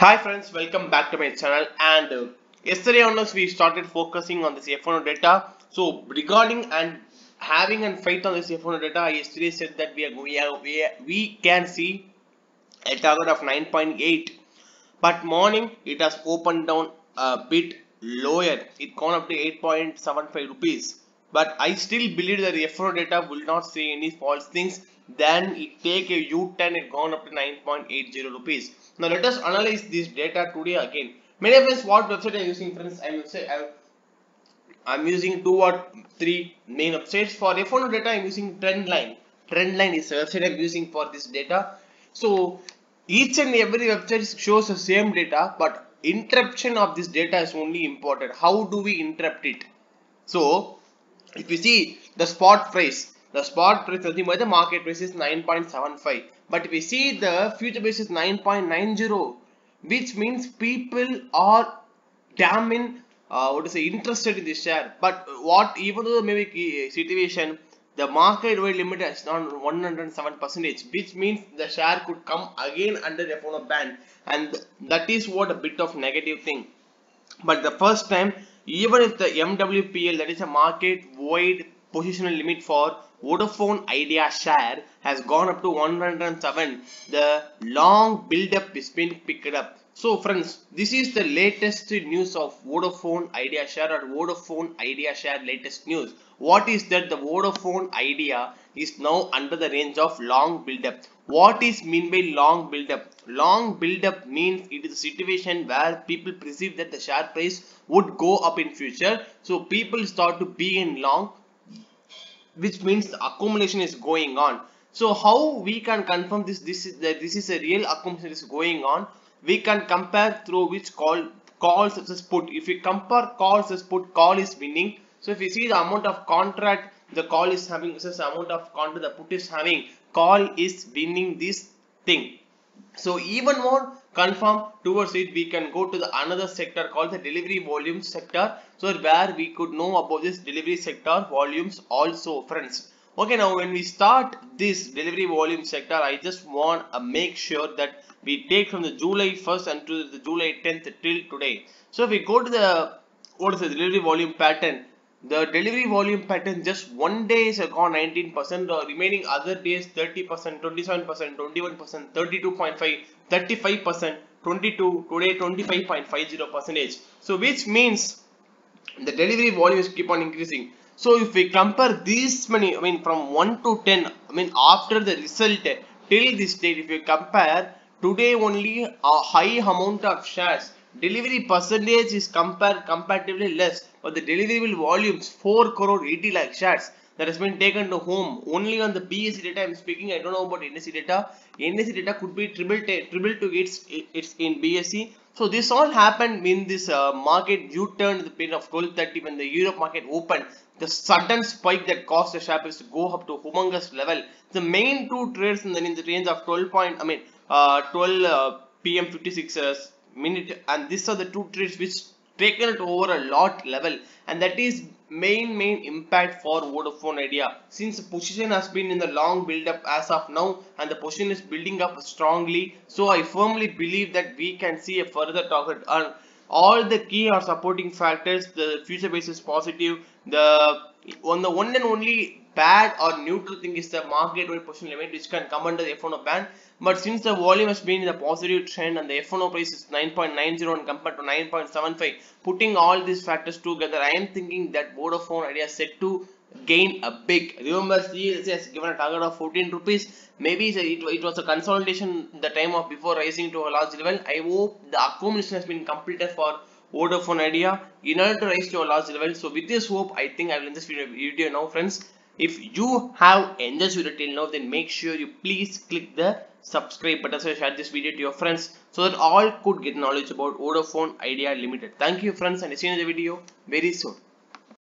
Hi friends, welcome back to my channel. And yesterday onwards we started focusing on this F1 data. So regarding and having and fight on this F1 data, I yesterday said that we can see a target of 9.8, but morning it has opened down a bit lower. It gone up to 8.75 rupees. But I still believe that the F1 data will not say any false things. Then it take a U-turn, it gone up to 9.80 rupees. Now let us analyze this data today again. Many friends, what website I am using? Friends, I will say I'm using 2 or 3 main websites for F1 data. I'm using Trendline. Trendline is the website I'm using for this data. So each and every website shows the same data, but interpretation of this data is only important. How do we interpret it? So if you see the spot price. The spot price, the market price is 9.75, but we see the future price is 9.90, which means people are damn interested in this share. But what, even though maybe situation, the market weight limit is not 107%, which means the share could come again under F1 ban, and that is what a bit of negative thing. But the first time, even if the MWPL, that is a market wide positional limit for Vodafone Idea share, has gone up to 107. The long build-up is being picked up. So friends, this is the latest news of Vodafone Idea share, or Vodafone Idea share latest news. What is that? The Vodafone Idea is now under the range of long build-up. What is mean by long build-up? Long build-up means it is a situation where people perceive that the share price would go up in future. So people start to be in long, which means the accumulation is going on. So how we can confirm this is a real accumulation is going on? We can compare through which call versus put. If we compare call versus put, call is winning. So if you see the amount of contract the call is having versus the amount of contract the put is having, call is winning this thing. So even more confirm towards it, we can go to the another sector called the delivery volume sector. So where we could know about this delivery sector volumes also, friends. Okay, now when we start this delivery volume sector, I just want to make sure that we take from the July 1st until the July 10th till today. So if we go to the delivery volume pattern, the delivery volume pattern, just one day is gone 19%, the remaining other days 30%, 27%, 21%, 32.5%, 35%, 22%, today 25.50%. So which means the delivery volumes keep on increasing. So if we compare these many, from 1 to 10, after the result till this date, if you compare today only a high amount of shares, delivery percentage is comparatively less, but the deliverable volumes 4,80,00,000 shares that has been taken to home. Only on the BSE data I'm speaking. I don't know about NSE data. NSE data could be triple to its in BSE. So this all happened in this market U-turn, the period of 12:30 when the Europe market opened. The sudden spike that caused the share price to go up to humongous level. The main two trades in the range of 12 p.m. 56 minute, and these are the two trades which taken it over a lot level, and that is main impact for Vodafone Idea, since the position has been in the long build up as of now, and the position is building up strongly. So I firmly believe that we can see a further target, and all the key or supporting factors, the future base is positive. The one and only bad or neutral thing is the market or position limit, which can come under the F1 ban. But since the volume has been in the positive trend and the F1 price is 9.90 and compared to 9.75, putting all these factors together, I am thinking that Vodafone Idea is set to gain a big. Remember, CLC has given a target of 14 rupees. Maybe it was a consolidation the time of before rising to a large level. I hope the accumulation has been completed for Vodafone Idea in order to rise to a large level. So with this hope, I think I will end this video now, friends. If you have enjoyed this video till now, then make sure you please click the subscribe button, so share this video to your friends so that all could get knowledge about Vodafone Idea Ltd. Thank you friends, and see you in the video very soon.